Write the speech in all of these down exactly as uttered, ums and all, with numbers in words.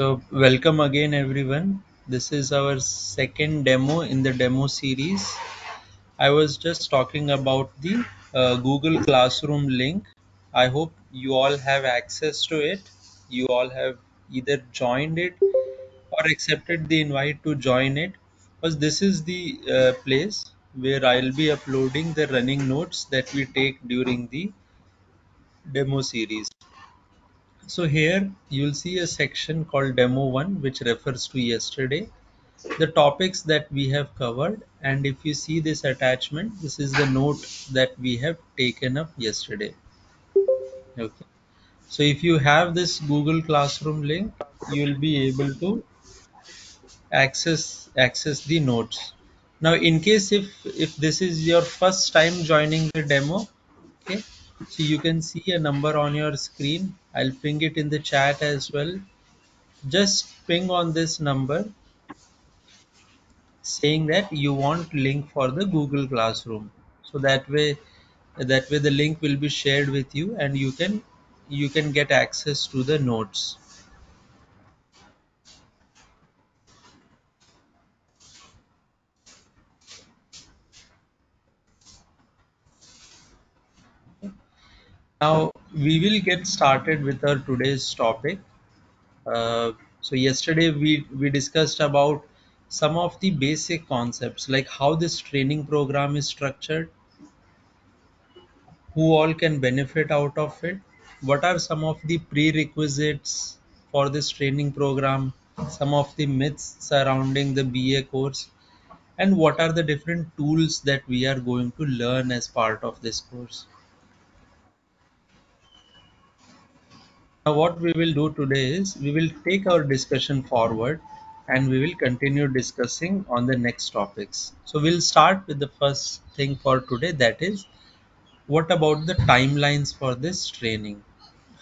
So welcome again everyone. This is our second demo in the demo series. I was just talking about the uh, Google Classroom link. I hope you all have access to it. You all have either joined it or accepted the invite to join it, because this is the uh, place where I'll be uploading the running notes that we take during the demo series. So here you'll see a section called demo one, which refers to yesterday, the topics that we have covered, and if you see this attachment, this is the note that we have taken up yesterday. Okay, so if you have this Google Classroom link, you will be able to access access the notes. Now in case if if this is your first time joining the demo, okay, so you can see a number on your screen. I'll ping it in the chat as well. Just ping on this number saying that you want link for the Google Classroom. So that way that way the link will be shared with you and you can you can get access to the notes. Now we will get started with our today's topic. Uh, so yesterday we, we discussed about some of the basic concepts, like how this training program is structured, who all can benefit out of it, what are some of the prerequisites for this training program, some of the myths surrounding the B A course, and what are the different tools that we are going to learn as part of this course. Now what we will do today is we will take our discussion forward and we will continue discussing on the next topics. So we'll start with the first thing for today, that is, what about the timelines for this training?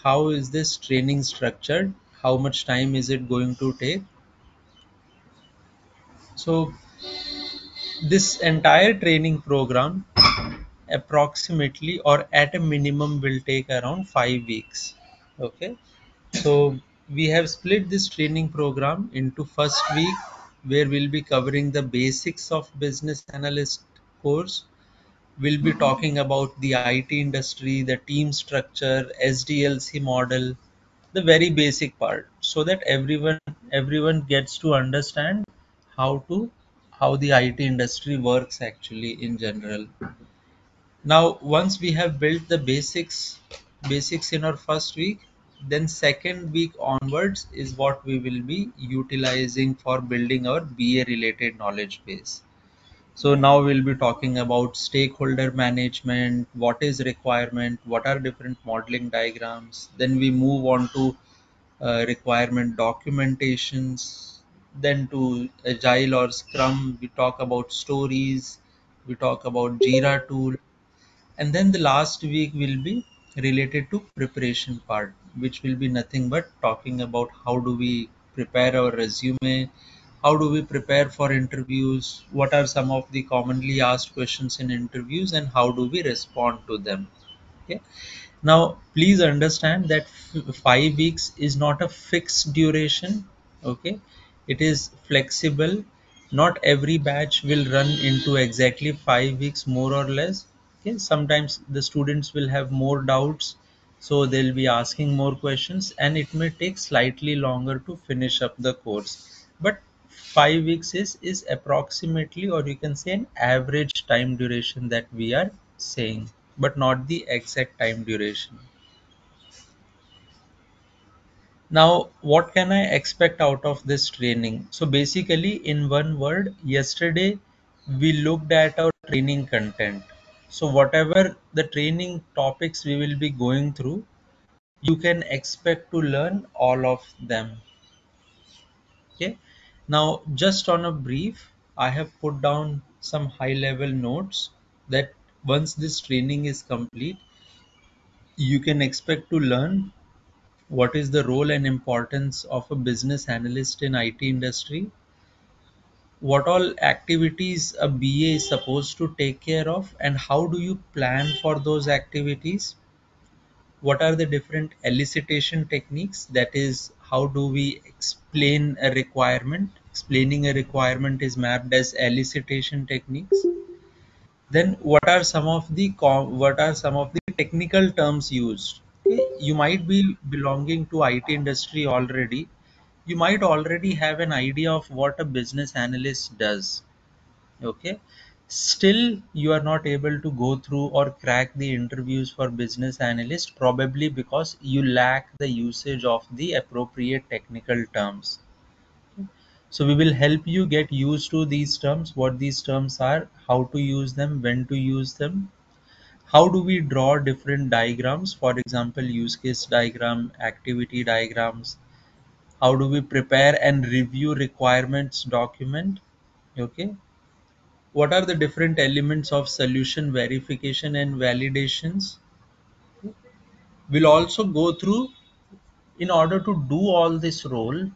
How is this training structured? How much time is it going to take? So this entire training program approximately or at a minimum will take around five weeks. Okay, so we have split this training program into first week, where we'll be covering the basics of business analyst course. We'll be talking about the I T industry, the team structure, S D L C model, the very basic part, so that everyone everyone gets to understand how to how the I T industry works actually in general. Now once we have built the basics basics in our first week, then second week onwards is what we will be utilizing for building our B A related knowledge base. So now we'll be talking about stakeholder management, what is requirement, what are different modeling diagrams. Then we move on to uh, requirement documentations, then to Agile or Scrum, we talk about stories, we talk about Jira tool, and then the last week will be related to preparation part, which will be nothing but talking about how do we prepare our resume, how do we prepare for interviews, what are some of the commonly asked questions in interviews, and how do we respond to them. Okay, now please understand that five weeks is not a fixed duration. Okay, it is flexible. Not every batch will run into exactly five weeks more or less. Okay, sometimes the students will have more doubts, so they'll be asking more questions and it may take slightly longer to finish up the course. But five weeks is, is approximately, or you can say an average time duration that we are saying, but not the exact time duration. Now, what can I expect out of this training? So basically, in one word, yesterday we looked at our training content. So whatever the training topics we will be going through, you can expect to learn all of them. Okay. Now, just on a brief, I have put down some high-level notes that once this training is complete, you can expect to learn what is the role and importance of a business analyst in I T industry, what all activities a B A is supposed to take care of and how do you plan for those activities, what are the different elicitation techniques, that is how do we explain a requirement? Explaining a requirement is mapped as elicitation techniques. Then what are some of the what are some of the technical terms used? You might be belonging to I T industry already. You might already have an idea of what a business analyst does. Okay. Still, you are not able to go through or crack the interviews for business analyst, probably because you lack the usage of the appropriate technical terms. So we will help you get used to these terms, what these terms are, how to use them, when to use them. How do we draw different diagrams? For example, use case diagram, activity diagrams. How do we prepare and review requirements document? Okay. What are the different elements of solution verification and validations? We'll also go through, in order to do all this role,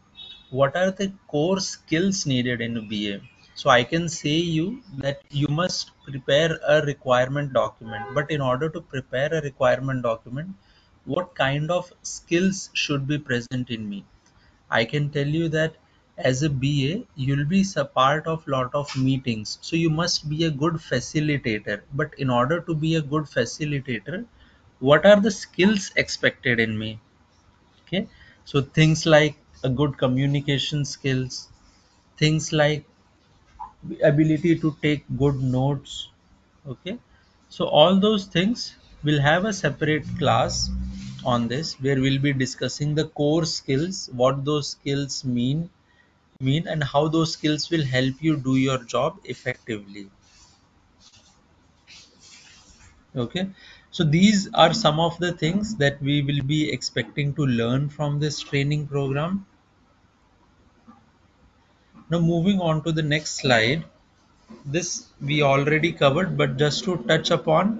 what are the core skills needed in a B A? So I can say you that you must prepare a requirement document, but in order to prepare a requirement document, what kind of skills should be present in me? I can tell you that as a B A, you'll be a part of lot of meetings, so you must be a good facilitator. But in order to be a good facilitator, what are the skills expected in me? Okay, so things like a good communication skills, things like ability to take good notes. Okay, so all those things, we'll have a separate class on this where we'll be discussing the core skills, what those skills mean. mean and how those skills will help you do your job effectively. Okay, so these are some of the things that we will be expecting to learn from this training program. Now moving on to the next slide. This we already covered, but just to touch upon,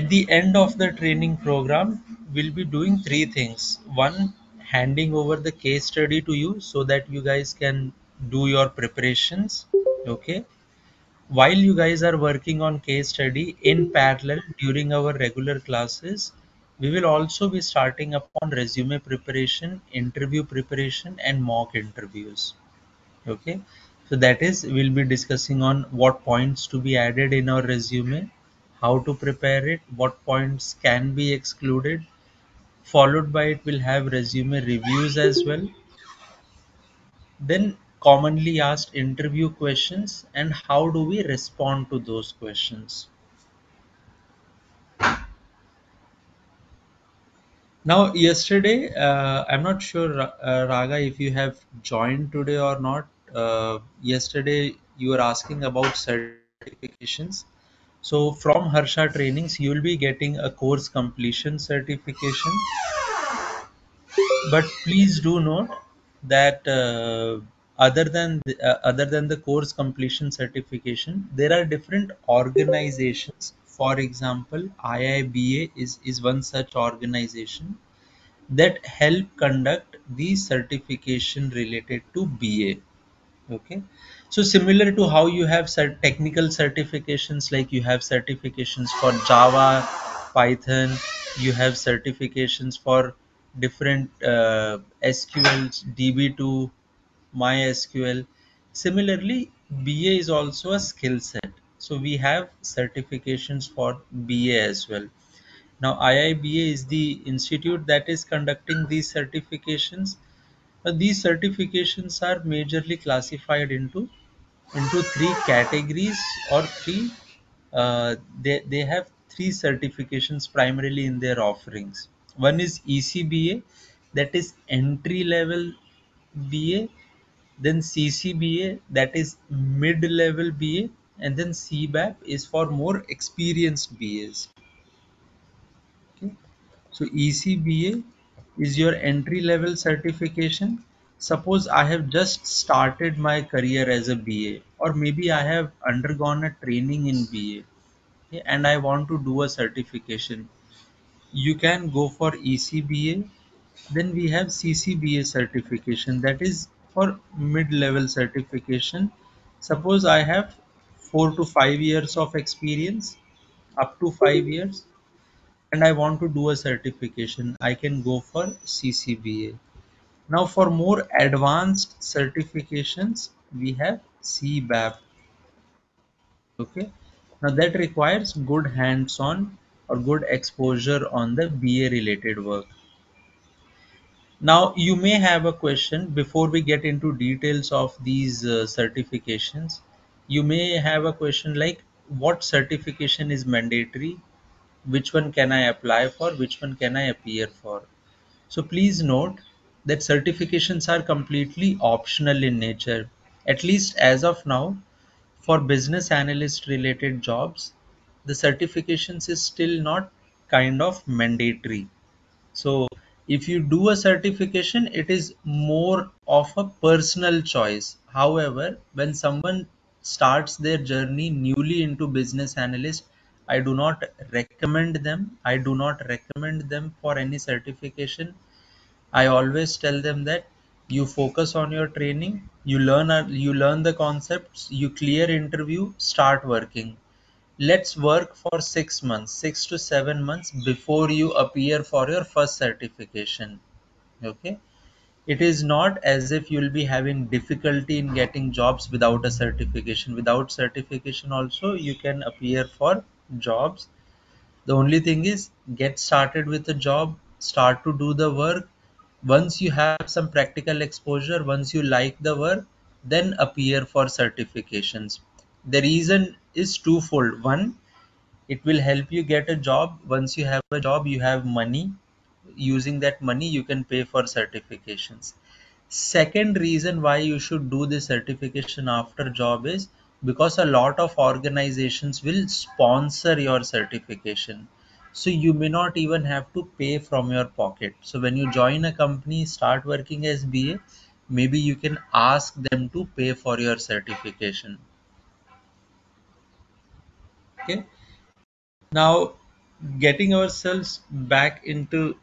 at the end of the training program, we'll be doing three things. One, handing over the case study to you so that you guys can do your preparations. Okay, while you guys are working on case study in parallel during our regular classes, we will also be starting upon resume preparation, interview preparation, and mock interviews. Okay, so that is, we'll be discussing on what points to be added in our resume, how to prepare it, what points can be excluded. Followed by it, we'll have resume reviews as well. Then commonly asked interview questions and how do we respond to those questions. Now yesterday, uh, I'm not sure uh, Raga if you have joined today or not. Uh, yesterday you were asking about certifications. So from Harsha trainings, you will be getting a course completion certification. But please do note that uh, other than the, uh, other than the course completion certification, there are different organizations. For example, I I B A is, is one such organization that help conduct the certification related to B A. Okay, so similar to how you have cert technical certifications, like you have certifications for Java, Python, you have certifications for different uh, S Q Ls, D B two, MySQL. Similarly, B A is also a skill set. So we have certifications for B A as well. Now, I I B A is the institute that is conducting these certifications. These certifications are majorly classified into into three categories or three uh, they, they have three certifications primarily in their offerings. One is E C B A, that is entry level B A, then C C B A, that is mid level B A, and then C B A P is for more experienced B As. Okay. So E C B A is your entry level certification. Suppose I have just started my career as a B A, or maybe I have undergone a training in B A, okay, and I want to do a certification. You can go for E C B A. Then we have C C B A certification, that is for mid-level certification. Suppose I have four to five years of experience, up to five years. And I want to do a certification, I can go for C C B A. Now for more advanced certifications, we have C B A P. Okay. Now that requires good hands-on or good exposure on the B A related work. Now you may have a question before we get into details of these uh, certifications. You may have a question like, what certification is mandatory? Which one can I apply for? Which one can I appear for? So please note that certifications are completely optional in nature, at least as of now. For business analyst related jobs, the certifications is still not kind of mandatory. So if you do a certification, it is more of a personal choice. However, when someone starts their journey newly into business analyst, I do not recommend them. I do not recommend them for any certification. I always tell them that you focus on your training, you learn you learn the concepts, you clear interview, start working. Let's work for six months, six to seven months before you appear for your first certification. Okay. It is not as if you'll be having difficulty in getting jobs without a certification. Without certification also, you can appear for jobs. The only thing is, get started with the job, start to do the work. Once you have some practical exposure, once you like the work, then appear for certifications. The reason is twofold. One, it will help you get a job. Once you have a job, you have money. Using that money, you can pay for certifications. Second reason why you should do this certification after job is because a lot of organizations will sponsor your certification. So you may not even have to pay from your pocket. So when you join a company, start working as B A, maybe you can ask them to pay for your certification. Okay. Now, getting ourselves back into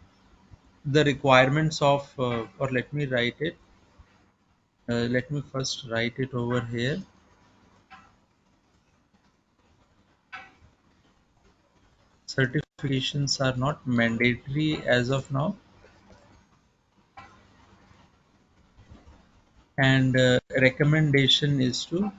the requirements of, uh, or let me write it. Uh, let me first write it over here. Certifications are not mandatory as of now. And uh, recommendation is to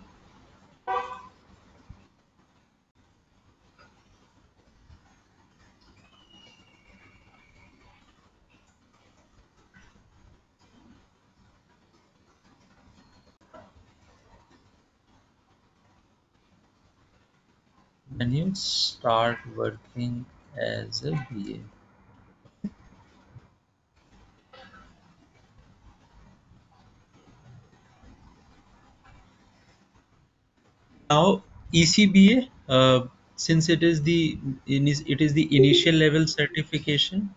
when you start working as a B A. Now E C B A, uh, since it is the it is the initial level certification,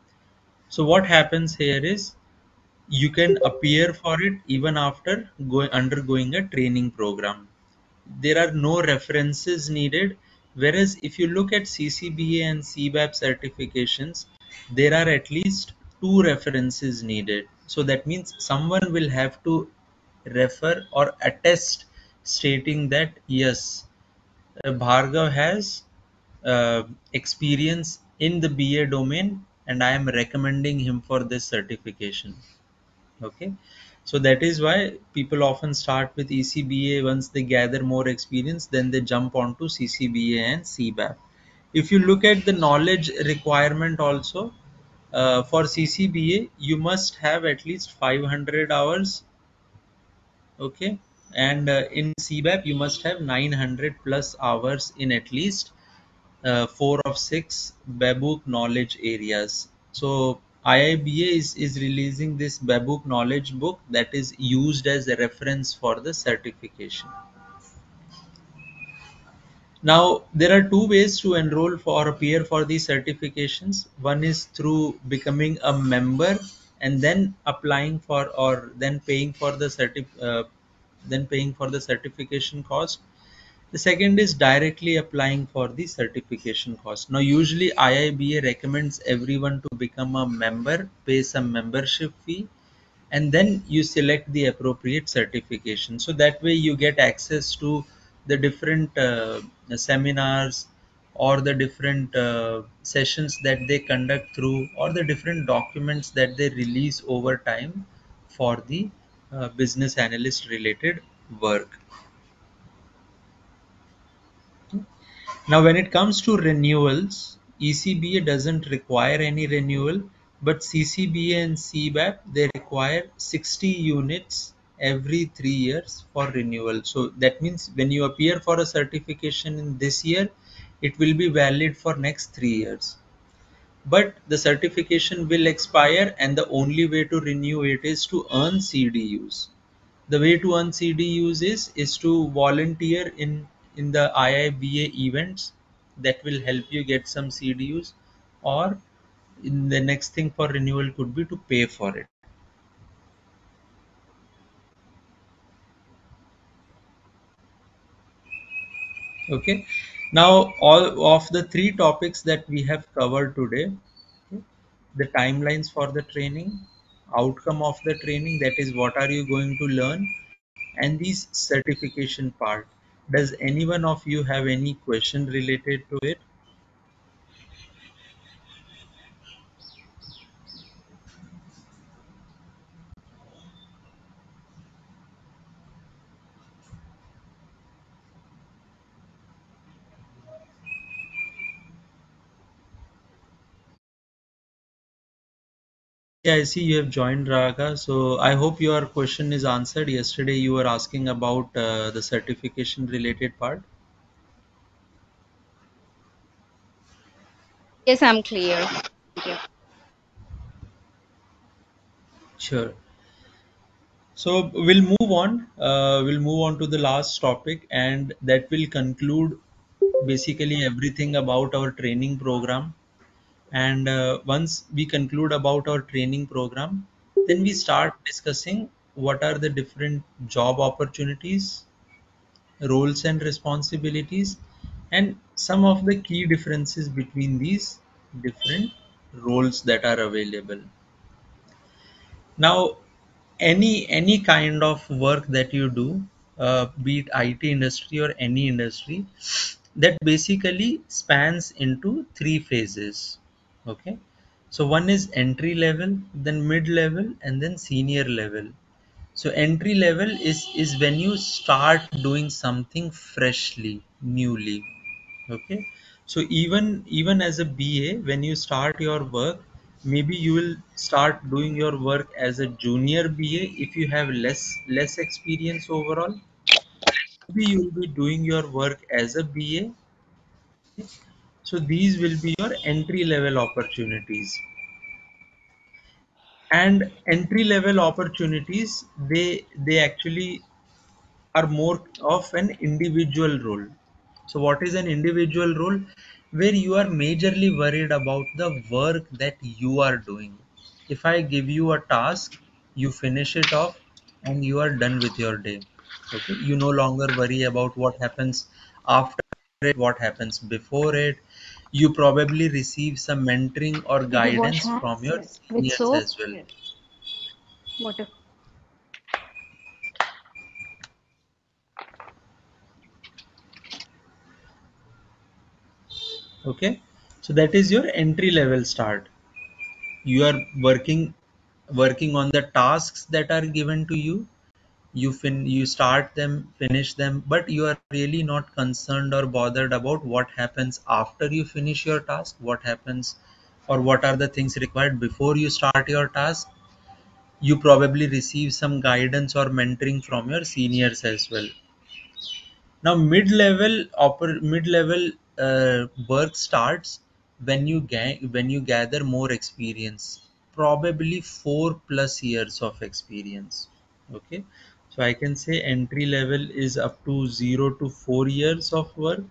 so what happens here is you can appear for it even after going undergoing a training program. There are no references needed. Whereas if you look at C C B A and C B A P certifications, there are at least two references needed. So that means someone will have to refer or attest stating that, yes, Bhargav has uh, experience in the B A domain and I am recommending him for this certification. Okay. So that is why people often start with E C B A. Once they gather more experience, then they jump onto C C B A and C B A P. If you look at the knowledge requirement also, uh, for C C B A, you must have at least five hundred hours. Okay. And uh, in C B A P, you must have nine hundred plus hours in at least uh, four of six BABOK knowledge areas. So I I B A is, is releasing this BABOK knowledge book that is used as a reference for the certification. Now, there are two ways to enroll for or appear for these certifications. One is through becoming a member and then applying for or then paying for the certi uh, then paying for the certification cost. The second is directly applying for the certification cost. Now, usually I I B A recommends everyone to become a member, pay some membership fee, and then you select the appropriate certification. So that way you get access to the different uh, seminars or the different uh, sessions that they conduct through or the different documents that they release over time for the uh, business analyst related work. Now, when it comes to renewals, E C B A doesn't require any renewal, but C C B A and C B A P, they require sixty units every three years for renewal. So that means when you appear for a certification in this year, it will be valid for next three years. But the certification will expire, and the only way to renew it is to earn C D Us. The way to earn C D Us is, is to volunteer in, in the I I B A events. That will help you get some C D Us, or in the next thing for renewal could be to pay for it. Okay, now all of the three topics that we have covered today, okay, the timelines for the training, outcome of the training, that is what are you going to learn, and these certification part. Does anyone of you have any question related to it? Yeah, I see you have joined, Raga. So I hope your question is answered. Yesterday you were asking about uh, the certification related part. Yes, I'm clear. Thank you. Sure. So we'll move on. Uh, we'll move on to the last topic, and that will conclude basically everything about our training program. And uh, once we conclude about our training program, then we start discussing what are the different job opportunities, roles and responsibilities, and some of the key differences between these different roles that are available. Now, any any kind of work that you do, uh, be it I T industry or any industry, that basically spans into three phases. Okay, so one is entry level, then mid level, and then senior level. So entry level is, is when you start doing something freshly, newly. Okay, so even, even as a B A, when you start your work, maybe you will start doing your work as a junior B A if you have less, less experience overall. Maybe you will be doing your work as a B A. Okay. So these will be your entry level opportunities. And entry level opportunities, they, they actually are more of an individual role. So what is an individual role? Where you are majorly worried about the work that you are doing. If I give you a task, you finish it off and you are done with your day. Okay? You no longer worry about what happens after it, what happens before it. You probably receive some mentoring or guidance from your seniors as well. Water. Okay, so that is your entry level start. You are working working on the tasks that are given to you. You fin you start them, finish them, but you are really not concerned or bothered about what happens after you finish your task, what happens or what are the things required before you start your task. You probably receive some guidance or mentoring from your seniors as well. Now, mid-level mid-level uh, work starts when you when you gather more experience, probably four plus years of experience. Okay. So I can say entry level is up to zero to four years of work.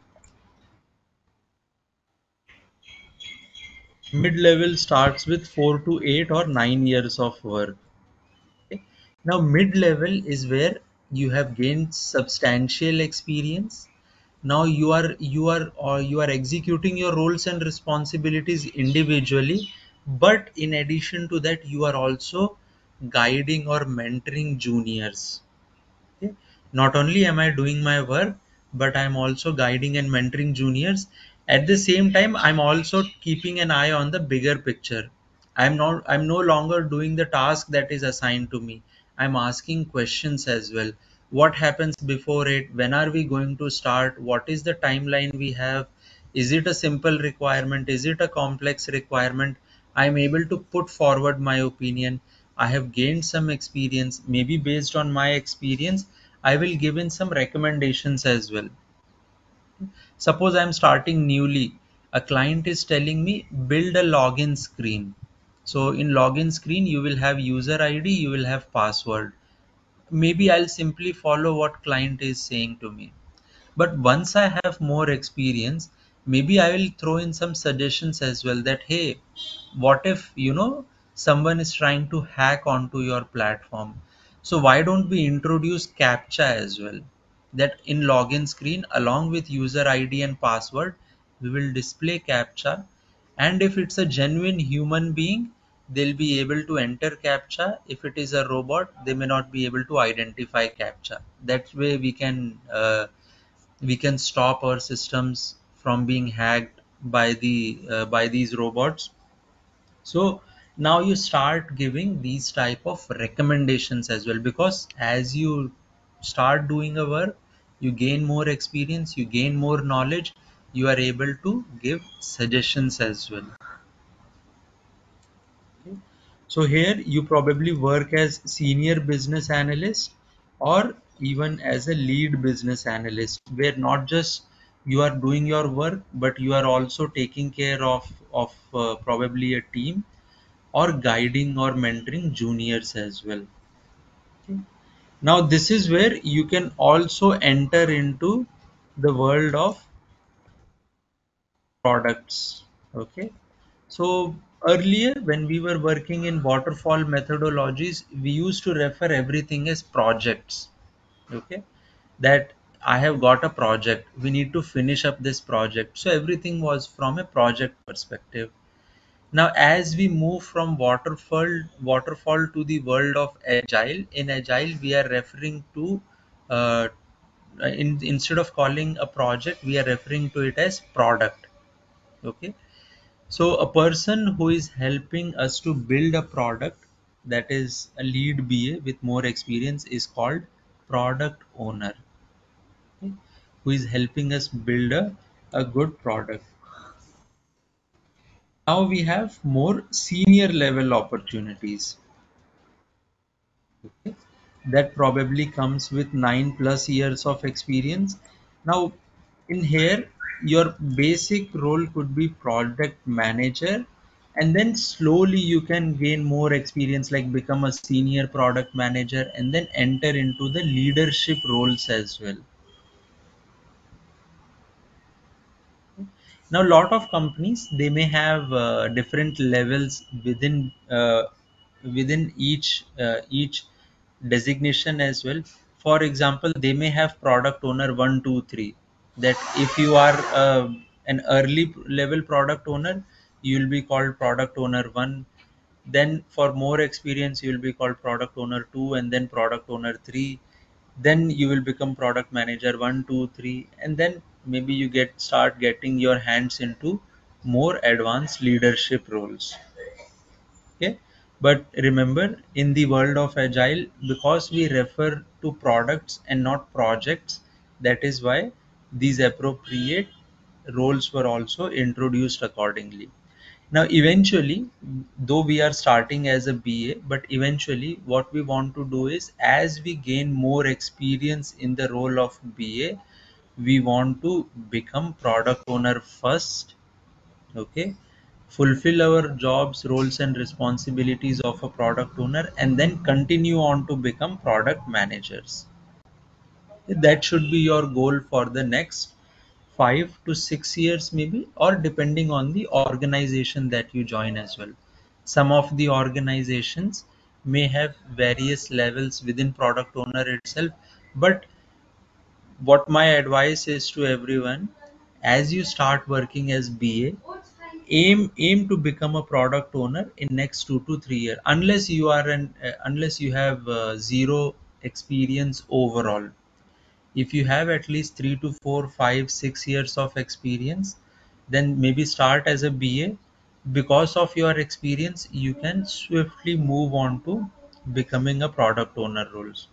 Mid level starts with four to eight or nine years of work. Okay. Now mid level is where you have gained substantial experience. Now you are you are or you are executing your roles and responsibilities individually, but in addition to that, you are also guiding or mentoring juniors. Not only am I doing my work, but I'm also guiding and mentoring juniors. At the same time, I'm also keeping an eye on the bigger picture. I'm not, I'm no longer doing the task that is assigned to me. I'm asking questions as well. What happens before it? When are we going to start? What is the timeline we have? Is it a simple requirement? Is it a complex requirement? I'm able to put forward my opinion. I have gained some experience. Maybe based on my experience, I will give in some recommendations as well. Suppose I'm starting newly. A client is telling me, build a login screen. So in login screen, you will have user I D, you will have password. Maybe I'll simply follow what client is saying to me. But once I have more experience, maybe I will throw in some suggestions as well that, hey, what if, you know, someone is trying to hack onto your platform? So why don't we introduce CAPTCHA as well? That in login screen, along with user I D and password, we will display CAPTCHA. And if it's a genuine human being, they'll be able to enter CAPTCHA. If it is a robot, they may not be able to identify CAPTCHA. That way we can, uh, we can stop our systems from being hacked by the uh, by these robots. So now you start giving these type of recommendations as well, because as you start doing a work, you gain more experience, you gain more knowledge, you are able to give suggestions as well. Okay. So here you probably work as senior business analyst or even as a lead business analyst, where not just you are doing your work, but you are also taking care of, of uh, probably a team, or guiding or mentoring juniors as well. Okay. Now this is where you can also enter into the world of products. Okay. So earlier when we were working in waterfall methodologies, we used to refer everything as projects. Okay. That I have got a project, we need to finish up this project. So everything was from a project perspective. Now as we move from waterfall waterfall to the world of Agile, in Agile we are referring to, uh, in, instead of calling a project, we are referring to it as product. Okay. So a person who is helping us to build a product, that is a lead B A with more experience, is called product owner, who is helping us build a, a good product. Now we have more senior level opportunities. Okay. That probably comes with nine plus years of experience. Now in here, your basic role could be project manager, and then slowly you can gain more experience, like become a senior product manager and then enter into the leadership roles as well. Now, a lot of companies, they may have uh, different levels within uh, within each uh, each designation as well. For example, they may have product owner one, two, three. That if you are uh, an early level product owner, you will be called product owner one. Then, for more experience, you will be called product owner two, and then product owner three. Then you will become product manager one, two, three, and then maybe you get start getting your hands into more advanced leadership roles. Okay. But remember, in the world of Agile, because we refer to products and not projects, that is why these appropriate roles were also introduced accordingly. Now eventually, though we are starting as a B A, but eventually what we want to do is, as we gain more experience in the role of B A, we want to become product owner first. Okay, fulfill our jobs, roles and responsibilities of a product owner, and then continue on to become product managers. That should be your goal for the next five to six years maybe, or depending on the organization that you join as well. Some of the organizations may have various levels within product owner itself, but what my advice is to everyone, as you start working as B A, aim aim to become a product owner in next two to three years, unless you are an uh, unless you have uh, zero experience overall. If you have at least three to four, five, six years of experience, then maybe start as a B A. Because of your experience, you can swiftly move on to becoming a product owner roles.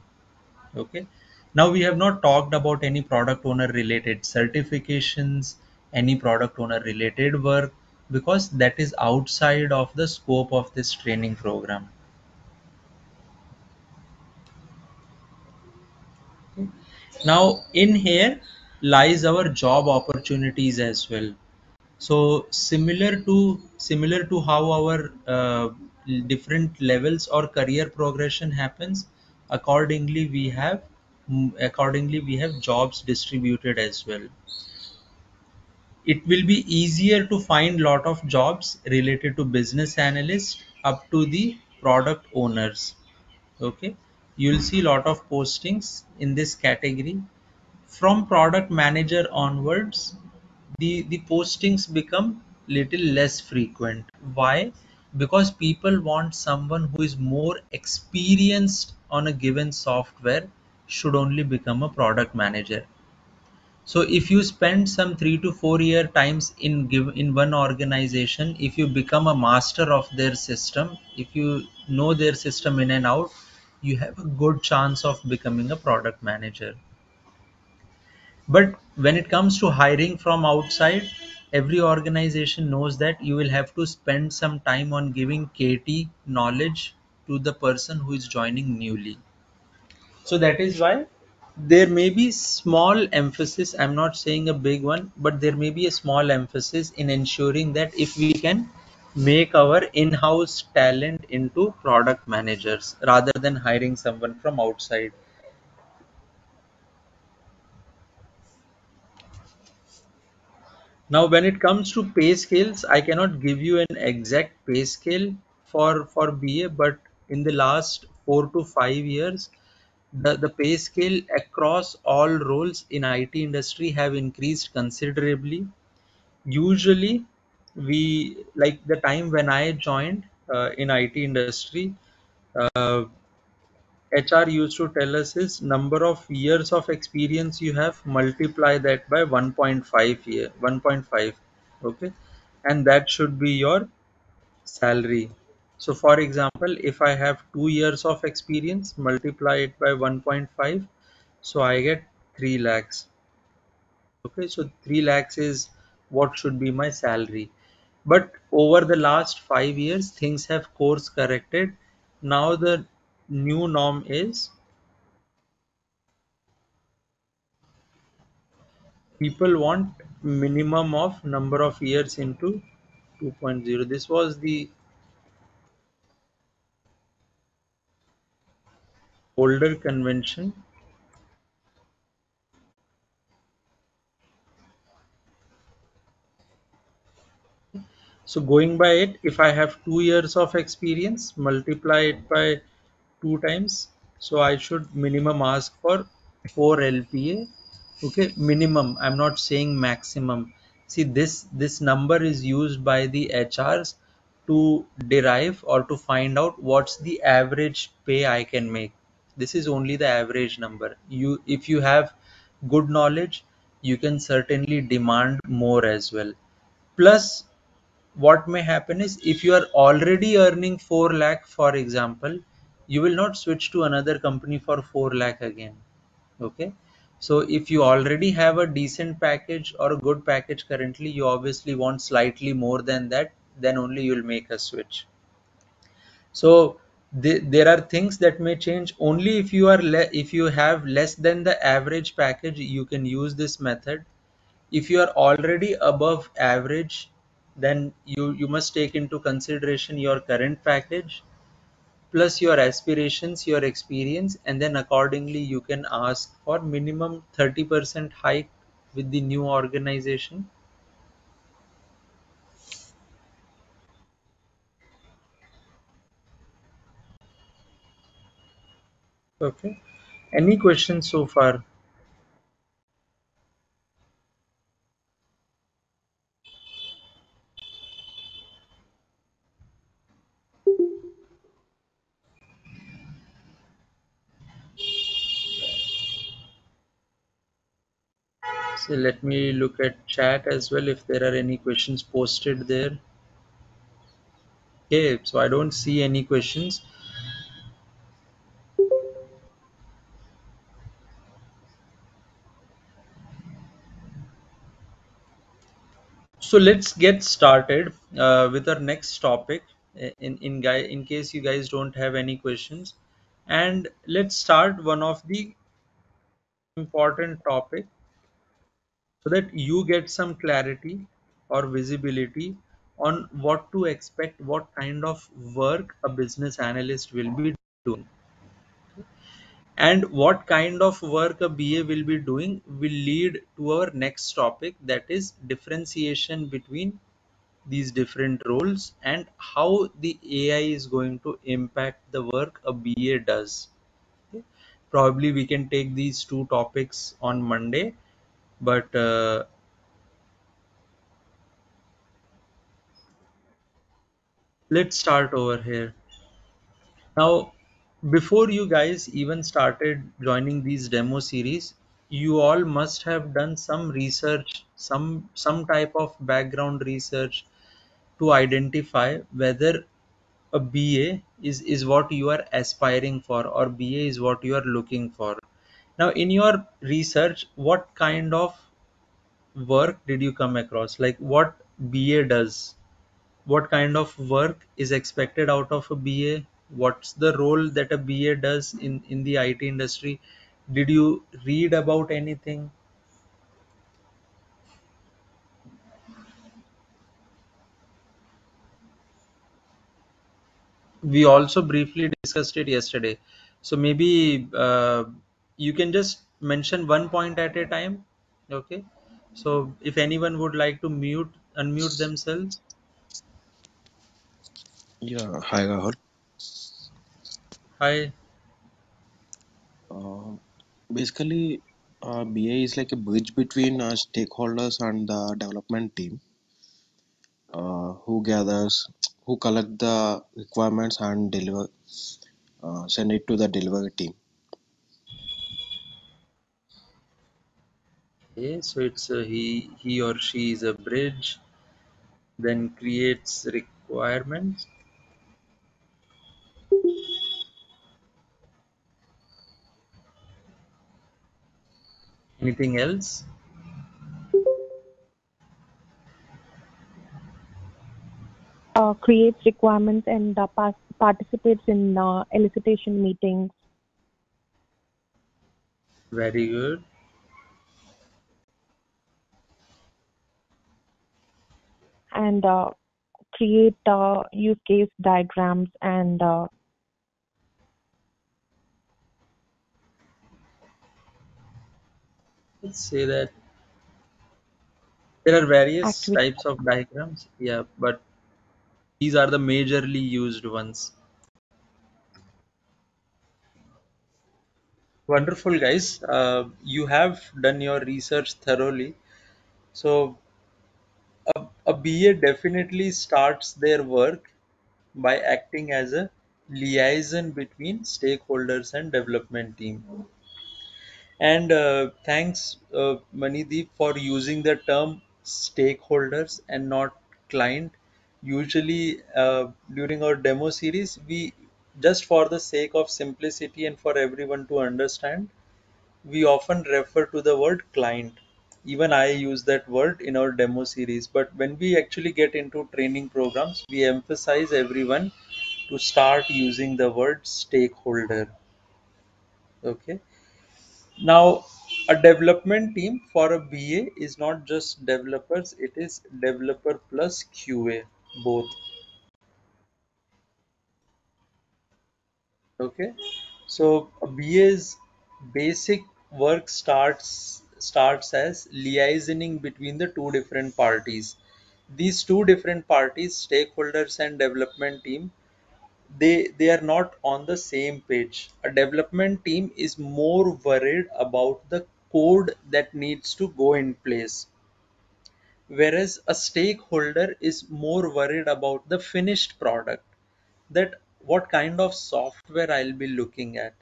Okay, now we have not talked about any product owner related certifications, any product owner related work, because that is outside of the scope of this training program. Okay. Now in here lies our job opportunities as well. So similar to similar to how our uh, different levels or career progression happens, accordingly we have accordingly we have jobs distributed as well. It will be easier to find lot of jobs related to business analysts up to the product owners. Okay, you'll see lot of postings in this category. From product manager onwards, the the postings become little less frequent. Why? Because people want someone who is more experienced on a given software should only become a product manager. So if you spend some three to four year times in give in one organization, if you become a master of their system, if you know their system in and out, you have a good chance of becoming a product manager. But when it comes to hiring from outside, every organization knows that you will have to spend some time on giving K T knowledge to the person who is joining newly. So that is why there may be small emphasis, I'm not saying a big one, but there may be a small emphasis in ensuring that if we can make our in-house talent into product managers rather than hiring someone from outside. Now when it comes to pay scales, I cannot give you an exact pay scale for, for B A, but in the last four to five years, the, the pay scale across all roles in I T industry have increased considerably. Usually we, like the time when I joined uh, in I T industry, uh, H R used to tell us is number of years of experience you have, multiply that by one point five year one point five, okay, and that should be your salary. So for example, if I have two years of experience, multiply it by one point five, so I get three lakhs. Okay, so three lakhs is what should be my salary. But over the last five years things have course corrected. Now the new norm is people want minimum of number of years into two point zero. This was the older convention. So going by it, if I have two years of experience, multiply it by two times, so I should minimum ask for four L P A. Okay, minimum, I'm not saying maximum. See, this this number is used by the H Rs to derive or to find out what's the average pay I can make. This is only the average number. You, if you have good knowledge, you can certainly demand more as well. Plus what may happen is, if you are already earning four lakh, for example, you will not switch to another company for four lakh again. Okay, so if you already have a decent package or a good package currently, you obviously want slightly more than that, then only you will make a switch. So th there are things that may change. Only if you are if you have less than the average package, you can use this method. If you are already above average, then you you must take into consideration your current package plus your aspirations, your experience, and then accordingly you can ask for minimum thirty percent hike with the new organization. Okay, any questions so far? So let me look at chat as well if there are any questions posted there. Okay, so I don't see any questions. So let's get started uh, with our next topic. In in guy, in case you guys don't have any questions, and let's start one of the important topic so that you get some clarity or visibility on what to expect, what kind of work a business analyst will be doing, and what kind of work a B A will be doing will lead to our next topic, that is differentiation between these different roles and how the A I is going to impact the work a B A does. Okay. Probably we can take these two topics on Monday, but uh, let's start over here. Now, before you guys even started joining these demo series, you all must have done some research, some some type of background research to identify whether a B A is, is what you are aspiring for, or B A is what you are looking for. Now, in your research, what kind of work did you come across? Like what B A does, what kind of work is expected out of a B A, what's the role that a B A does in, in the I T industry? Did you read about anything? We also briefly discussed it yesterday, so maybe uh, you can just mention one point at a time. Okay, so if anyone would like to mute unmute themselves. Yeah, hi Rahul. Hi. Uh, basically uh, B A is like a bridge between uh, stakeholders and the development team, uh, who gathers who collect the requirements and deliver, uh, send it to the delivery team. Okay, so it's a, he he or she is a bridge, then creates requirements. Anything else? Uh, creates requirements and uh, pa participates in uh, elicitation meetings. Very good. And uh, create uh, use case diagrams and uh, let's say that there are various Activity. types of diagrams. Yeah, but these are the majorly used ones. Wonderful, guys. Uh, you have done your research thoroughly. So a, a B A definitely starts their work by acting as a liaison between stakeholders and development team. And uh, thanks, uh, Manideep, for using the term stakeholders and not client. Usually uh, during our demo series, we just for the sake of simplicity and for everyone to understand, we often refer to the word client. Even I use that word in our demo series, but when we actually get into training programs, we emphasize everyone to start using the word stakeholder. Okay. Now, a development team for a B A is not just developers, it is developer plus Q A. Both. Okay, so a B A's basic work starts starts as liaisoning between the two different parties. These two different parties, stakeholders and development team, they they are not on the same page. A development team is more worried about the code that needs to go in place, whereas a stakeholder is more worried about the finished product, that what kind of software I'll be looking at.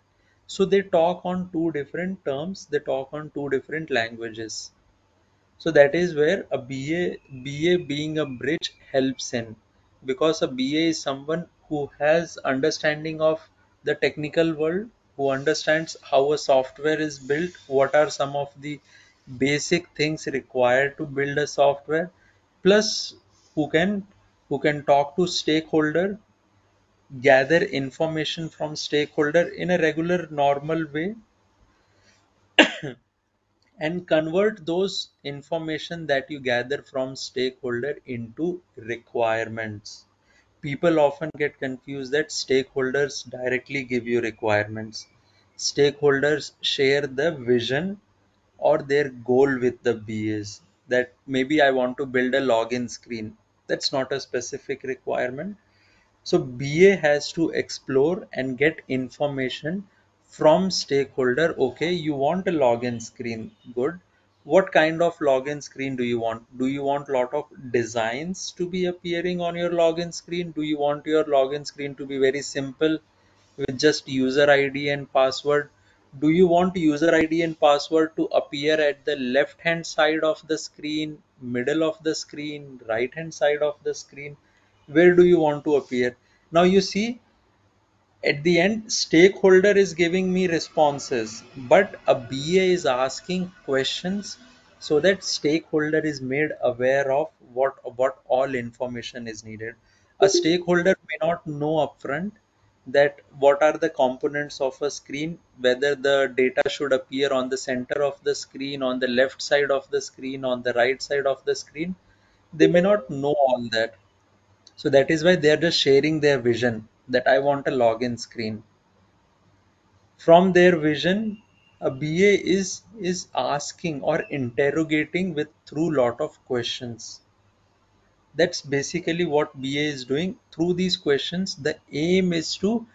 So they talk on two different terms, they talk on two different languages. So that is where a B A, B A being a bridge helps in, because a B A is someone who has understanding of the technical world, who understands how a software is built, what are some of the basic things required to build a software, plus who can who can talk to stakeholder, gather information from stakeholder in a regular normal way and convert those information that you gather from stakeholder into requirements. People often get confused that stakeholders directly give you requirements. Stakeholders share the vision or their goal with the B As, that maybe I want to build a login screen. That's not a specific requirement. So B A has to explore and get information from stakeholder. Okay, you want a login screen, good. What kind of login screen do you want? Do you want a lot of designs to be appearing on your login screen? Do you want your login screen to be very simple with just user I D and password? Do you want user I D and password to appear at the left hand side of the screen, middle of the screen, right hand side of the screen? Where do you want to appear? Now you see, at the end, stakeholder is giving me responses, but a B A is asking questions so that stakeholder is made aware of what, what all information is needed. A stakeholder may not know upfront that what are the components of a screen, whether the data should appear on the center of the screen, on the left side of the screen, on the right side of the screen. They may not know all that. So that is why they are just sharing their vision, that I want a login screen. From their vision, a B A is is asking or interrogating with through lot of questions. That's basically what B A is doing. Through these questions, the aim is to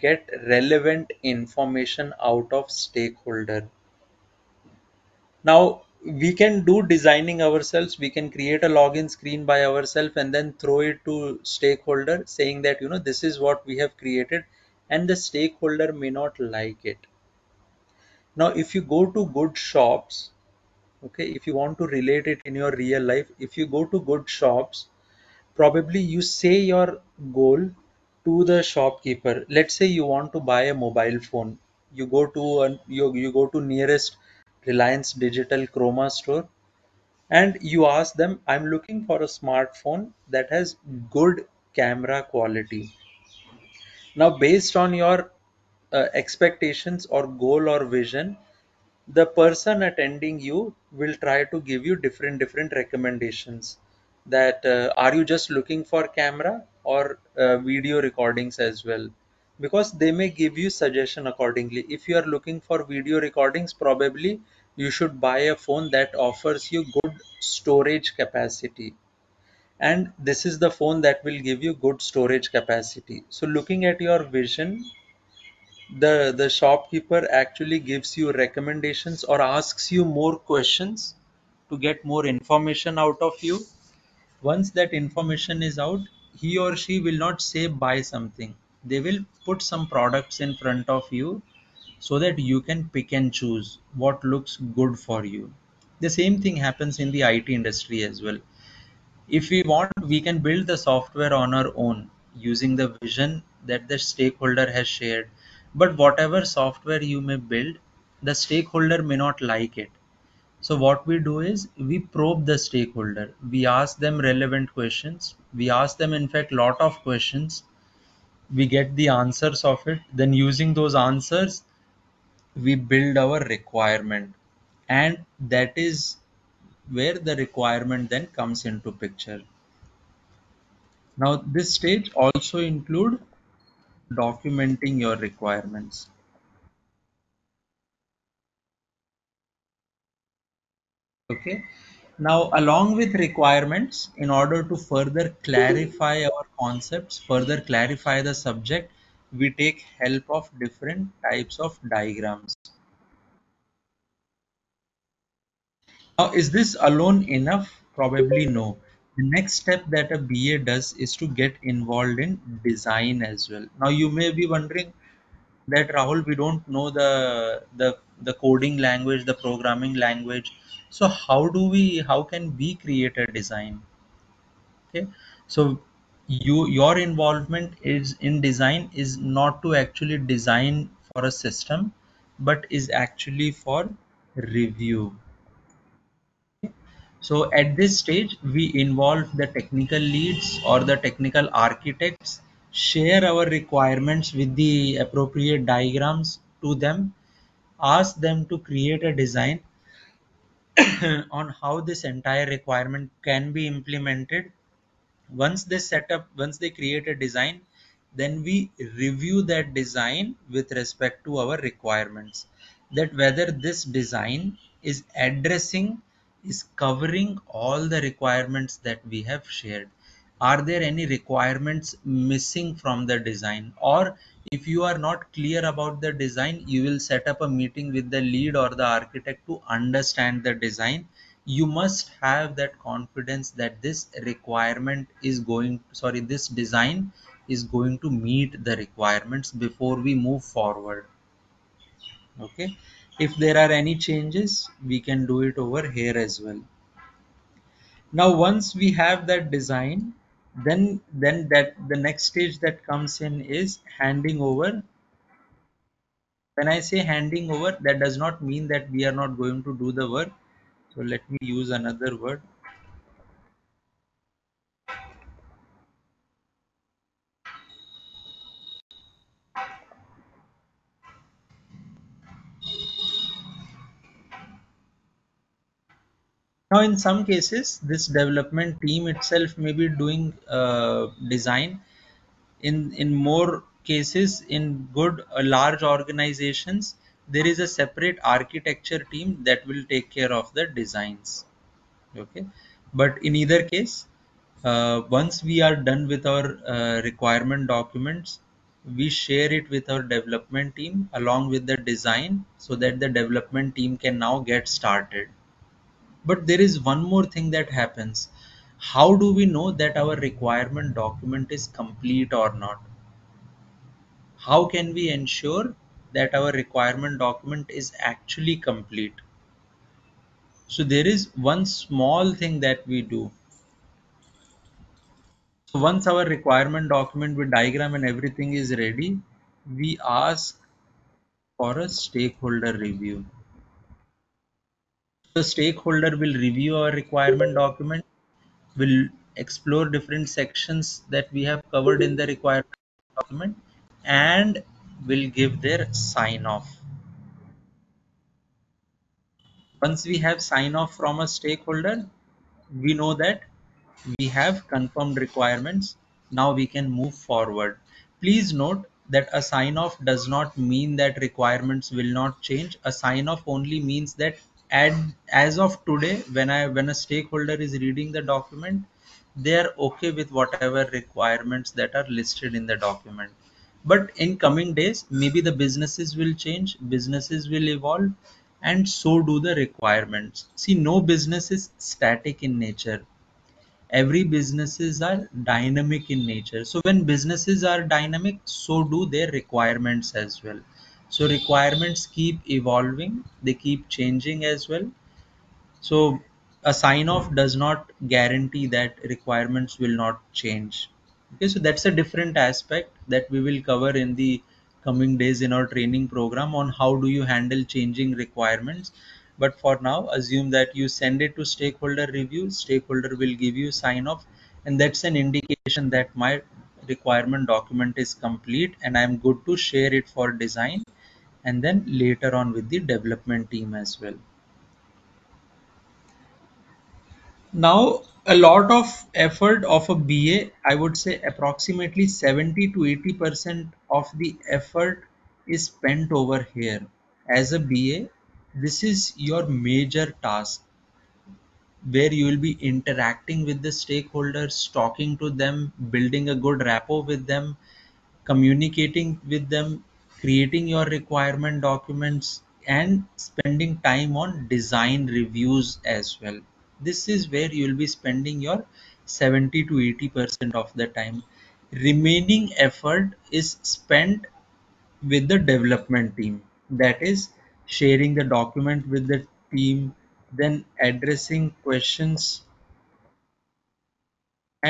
get relevant information out of stakeholder. Now we can do designing ourselves. We can create a login screen by ourselves and then throw it to stakeholder saying that, you know, this is what we have created, and the stakeholder may not like it. Now, if you go to good shops, okay, if you want to relate it in your real life, if you go to good shops, probably you say your goal to the shopkeeper. Let's say you want to buy a mobile phone. You go to an, you, you go to nearest Reliance Digital Chroma store and you ask them, I'm looking for a smartphone that has good camera quality. Now, based on your uh, expectations or goal or vision, the person attending you will try to give you different different recommendations, that uh, are you just looking for camera or uh, video recordings as well, because they may give you suggestion accordingly. If you are looking for video recordings, probably you should buy a phone that offers you good storage capacity, and this is the phone that will give you good storage capacity. So looking at your vision, the the shopkeeper actually gives you recommendations or asks you more questions to get more information out of you. Once that information is out, he or she will not say buy something. They will put some products in front of you so that you can pick and choose what looks good for you. The same thing happens in the I T industry as well. If we want, we can build the software on our own using the vision that the stakeholder has shared. But whatever software you may build, the stakeholder may not like it. So what we do is we probe the stakeholder. We ask them relevant questions. We ask them, in fact, lot of questions. We get the answers of it. Then using those answers, we build our requirement. And that is where the requirement then comes into picture. Now, this stage also includes documenting your requirements. Okay. Now, along with requirements, in order to further clarify our concepts, further clarify the subject, we take help of different types of diagrams. Now, is this alone enough? Probably no. The next step that a B A does is to get involved in design as well. Now, you may be wondering that, Rahul, we don't know the, the, the coding language, the programming language. So how do we, how can we create a design? Okay, so you, your involvement is in design is not to actually design for a system, but is actually for review. Okay. So at this stage, we involve the technical leads or the technical architects, share our requirements with the appropriate diagrams to them, ask them to create a design on how this entire requirement can be implemented. Once they set up, once they create a design, then we review that design with respect to our requirements, that whether this design is addressing, is covering all the requirements that we have shared. Are there any requirements missing from the design? Or if you are not clear about the design, you will set up a meeting with the lead or the architect to understand the design. You must have that confidence that this requirement is going, sorry, this design is going to meet the requirements before we move forward. Okay. If there are any changes, we can do it over here as well. Now, once we have that design, then then that the next stage that comes in is handing over. When I say handing over, that does not mean that we are not going to do the work. So let me use another word. Now, in some cases, this development team itself may be doing uh, design. In, in more cases, in good uh, large organizations, there is a separate architecture team that will take care of the designs. Okay. But in either case, uh, once we are done with our uh, requirement documents, we share it with our development team along with the design so that the development team can now get started. But there is one more thing that happens. How do we know that our requirement document is complete or not? How can we ensure that our requirement document is actually complete? So there is one small thing that we do. So once our requirement document with diagram and everything is ready, we ask for a stakeholder review. The stakeholder will review our requirement document, will explore different sections that we have covered in the requirement document, and will give their sign off. Once we have sign off from a stakeholder, we know that we have confirmed requirements. Now we can move forward. Please note that a sign off does not mean that requirements will not change. A sign off only means that And as of today, when I when a stakeholder is reading the document, they are okay with whatever requirements that are listed in the document. But in coming days, maybe the businesses will change, businesses will evolve, and so do the requirements. See, no business is static in nature. Every businesses are dynamic in nature. So when businesses are dynamic, so do their requirements as well. So requirements keep evolving, they keep changing as well. So a sign off does not guarantee that requirements will not change. Okay, so that's a different aspect that we will cover in the coming days in our training program on how do you handle changing requirements. But for now, assume that you send it to stakeholder review, stakeholder will give you sign off, and that's an indication that my requirement document is complete and I am good to share it for design, and then later on with the development team as well. Now, a lot of effort of a B A, I would say approximately seventy to eighty percent of the effort is spent over here. As a B A, this is your major task where you will be interacting with the stakeholders, talking to them, building a good rapport with them, communicating with them, creating your requirement documents, and spending time on design reviews as well. This is where you will be spending your seventy to eighty percent of the time. Remaining effort is spent with the development team, that is sharing the document with the team, then addressing questions.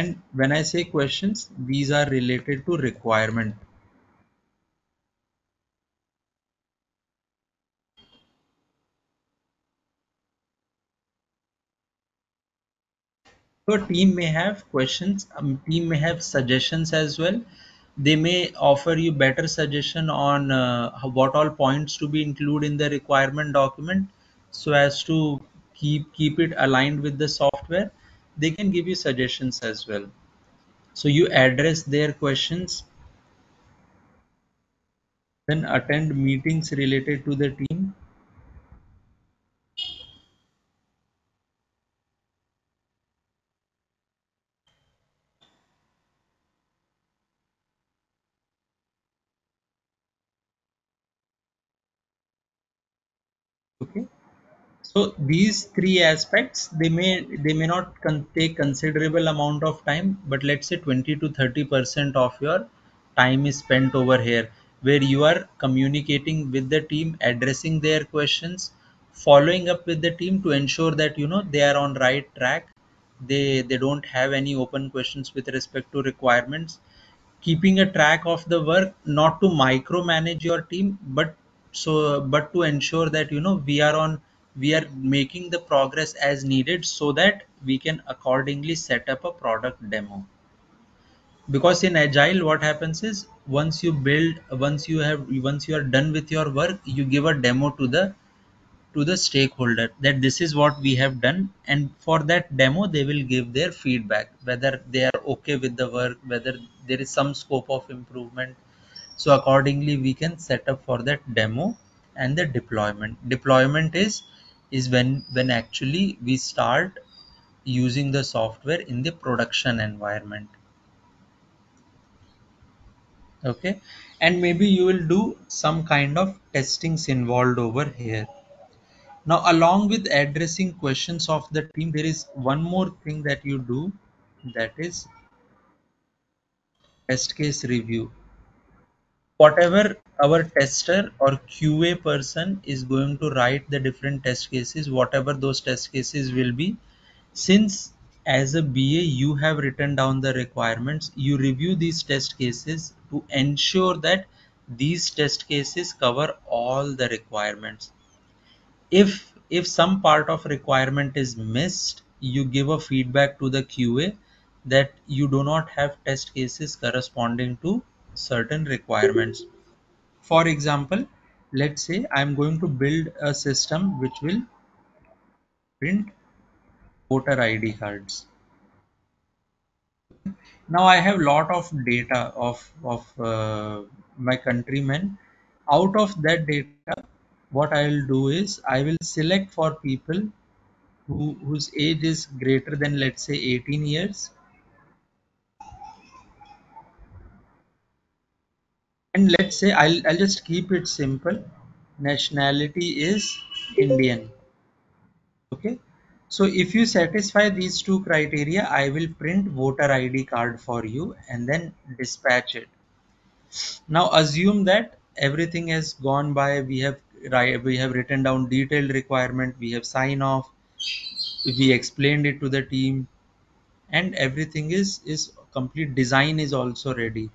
And when I say questions, these are related to requirement. Your team may have questions, um, team may have suggestions as well. They may offer you better suggestion on uh, what all points to be included in the requirement document so as to keep keep it aligned with the software. They can give you suggestions as well. So you address their questions. Then attend meetings related to the team. Okay, so these three aspects, they may they may not con take considerable amount of time, but let's say twenty to thirty percent of your time is spent over here, where you are communicating with the team, addressing their questions, following up with the team to ensure that you know they are on right track, they they don't have any open questions with respect to requirements, keeping a track of the work, not to micromanage your team, but so but to ensure that you know we are on we are making the progress as needed so that we can accordingly set up a product demo. Because in Agile what happens is, once you build once you have once you are done with your work, you give a demo to the to the stakeholder that this is what we have done, and for that demo they will give their feedback, whether they are okay with the work, whether there is some scope of improvement. So accordingly we can set up for that demo and the deployment. Deployment is is when when actually we start using the software in the production environment. Okay, and maybe you will do some kind of testings involved over here. Now, along with addressing questions of the team, there is one more thing that you do, that is test case review. Whatever our tester or Q A person is going to write, the different test cases, whatever those test cases will be, since as a B A, you have written down the requirements, you review these test cases to ensure that these test cases cover all the requirements. If, if some part of requirement is missed, you give a feedback to the Q A that you do not have test cases corresponding to certain requirements. For example, let's say I'm going to build a system which will print voter I D cards. Now I have lot of data of, of uh, my countrymen. Out of that data, what I will do is I will select for people who, whose age is greater than, let's say, eighteen years. And let's say I'll, I'll just keep it simple. Nationality is Indian. Okay. So if you satisfy these two criteria, I will print voter I D card for you and then dispatch it. Now assume that everything has gone by, we have we have written down detailed requirement, we have signed off, we explained it to the team, and everything is is complete, design is also ready.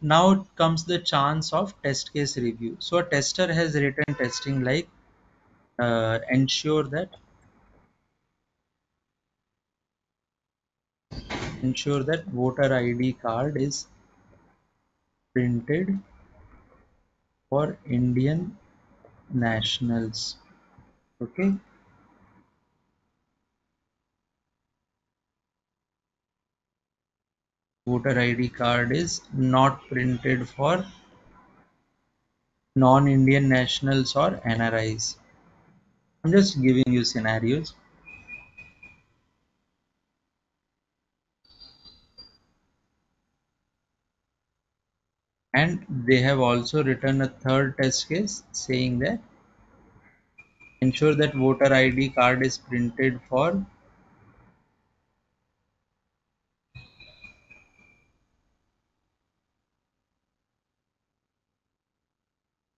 Now comes the chance of test case review. So a tester has written testing like uh, ensure that Ensure that voter I D card is printed for Indian nationals. Okay. Voter I D card is not printed for non-Indian nationals or N R Is. I'm just giving you scenarios. And they have also written a third test case saying that ensure that voter I D card is printed for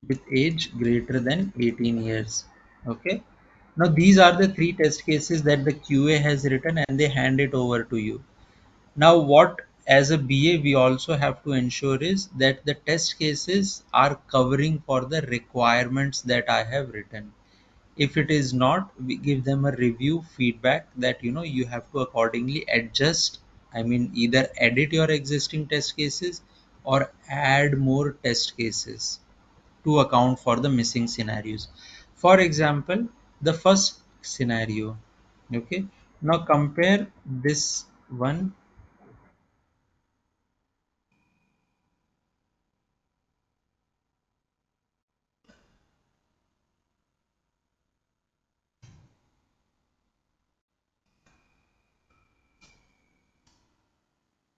with age greater than eighteen years. Okay. Now these are the three test cases that the Q A has written, and they hand it over to you. Now what as a B A we also have to ensure is that the test cases are covering for the requirements that I have written. If it is not, we give them a review feedback that, you know, you have to accordingly adjust. I mean, either edit your existing test cases or add more test cases to account for the missing scenarios. For example, the first scenario. Okay, now compare this one.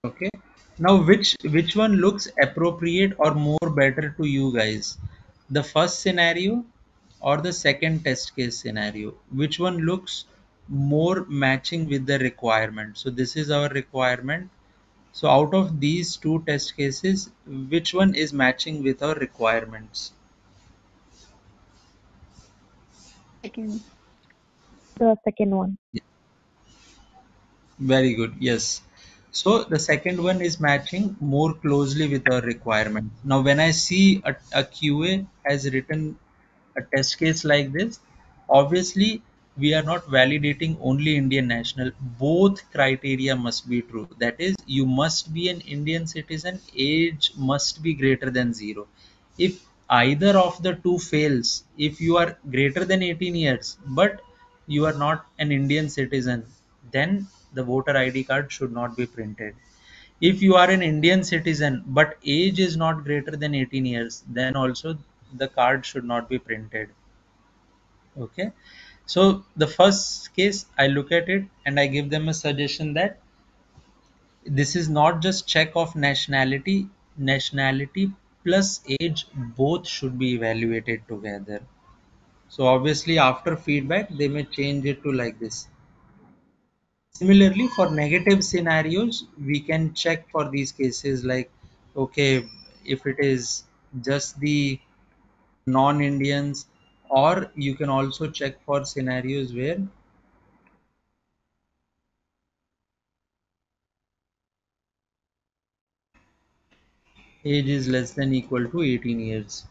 Okay, now which which one looks appropriate or more better to you guys, the first scenario or the second test case scenario? Which one looks more matching with the requirement? So this is our requirement. So out of these two test cases, which one is matching with our requirements? Second, the second one. Yeah. Very good. Yes. So the second one is matching more closely with our requirement. Now when I see a, a Q A has written a test case like this, obviously we are not validating only Indian national. Both criteria must be true. That is, you must be an Indian citizen, age must be greater than zero. If either of the two fails, if you are greater than eighteen years, but you are not an Indian citizen, then the voter I D card should not be printed. If you are an Indian citizen but age is not greater than eighteen years, then also the card should not be printed. Okay, so the first case I look at it and I give them a suggestion that this is not just check of nationality, nationality plus age both should be evaluated together. So obviously after feedback they may change it to like this. Similarly, for negative scenarios, we can check for these cases like, okay, if it is just the non-Indians, or you can also check for scenarios where age is less than or equal to eighteen years.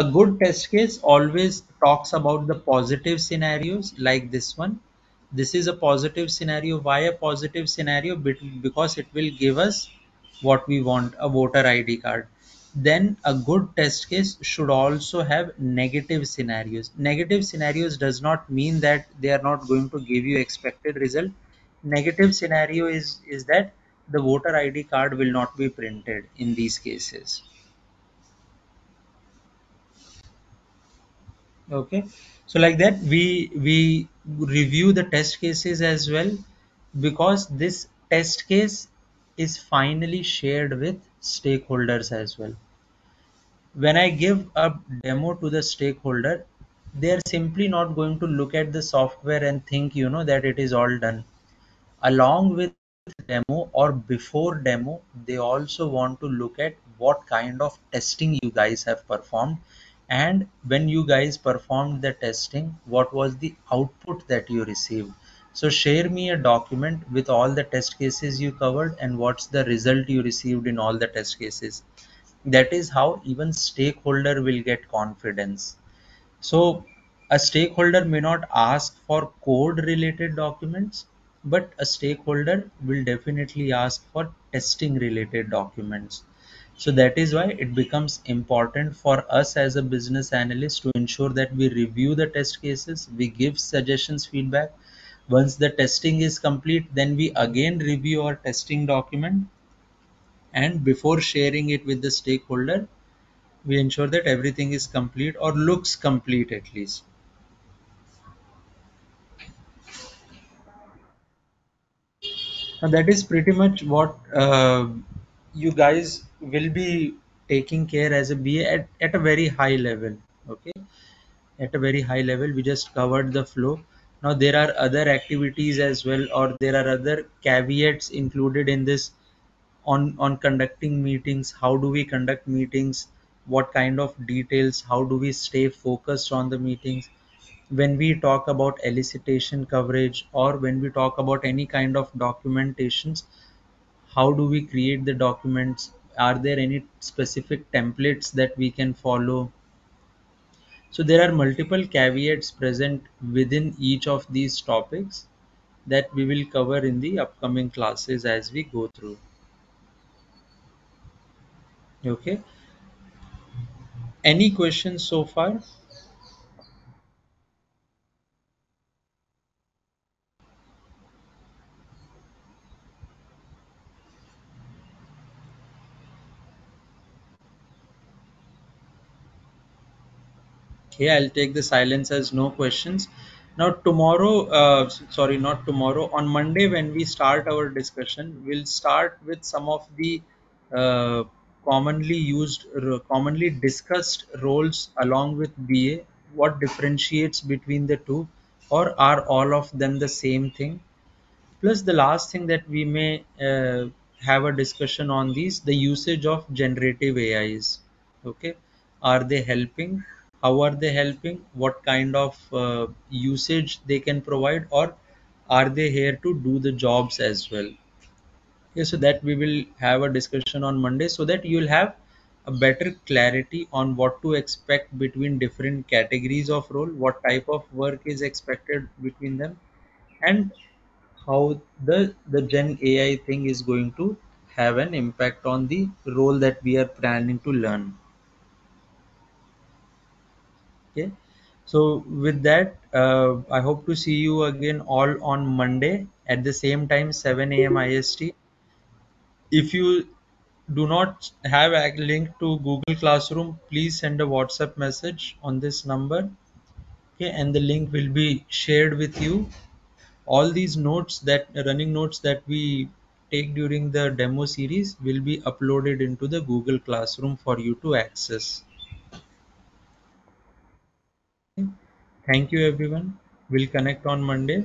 A good test case always talks about the positive scenarios like this one. This is a positive scenario. Why a positive scenario? Because it will give us what we want, a voter I D card. Then a good test case should also have negative scenarios. Negative scenarios does not mean that they are not going to give you expected result. Negative scenario is, is that the voter I D card will not be printed in these cases. Okay, so like that we we review the test cases as well, because this test case is finally shared with stakeholders as well. When I give a demo to the stakeholder, they are simply not going to look at the software and think, you know, that it is all done. Along with demo or before demo, they also want to look at what kind of testing you guys have performed. And when you guys performed the testing, what was the output that you received? So share me a document with all the test cases you covered and what's the result you received in all the test cases. That is how even stakeholder will get confidence. So a stakeholder may not ask for code related documents, but a stakeholder will definitely ask for testing related documents. So that is why it becomes important for us as a business analyst to ensure that we review the test cases, we give suggestions, feedback. Once the testing is complete, then we again review our testing document, and before sharing it with the stakeholder, we ensure that everything is complete or looks complete at least. Now that is pretty much what uh, you guys will be taking care as a B A at, at a very high level. Okay, at a very high level we just covered the flow. Now there are other activities as well, or there are other caveats included in this on on conducting meetings. How do we conduct meetings, what kind of details, how do we stay focused on the meetings? When we talk about elicitation coverage, or when we talk about any kind of documentations, how do we create the documents? Are there any specific templates that we can follow? So there are multiple caveats present within each of these topics that we will cover in the upcoming classes as we go through. Okay. Any questions so far? Okay, I'll take the silence as no questions. Now tomorrow, uh, sorry, not tomorrow, on Monday when we start our discussion, we'll start with some of the uh, commonly used, commonly discussed roles along with B A. What differentiates between the two, or are all of them the same thing? Plus the last thing that we may uh, have a discussion on these, the usage of generative A Is. Okay, are they helping? How are they helping? What kind of uh, usage they can provide, or are they here to do the jobs as well? Okay, so that we will have a discussion on Monday, so that you'll have a better clarity on what to expect between different categories of role, what type of work is expected between them, and how the, the Gen A I thing is going to have an impact on the role that we are planning to learn. Okay, so with that, uh, I hope to see you again all on Monday at the same time, seven A M I S T. If you do not have a link to Google Classroom, please send a WhatsApp message on this number. Okay, and the link will be shared with you. All these notes, that running notes that we take during the demo series, will be uploaded into the Google Classroom for you to access. Thank you everyone. We'll connect on Monday.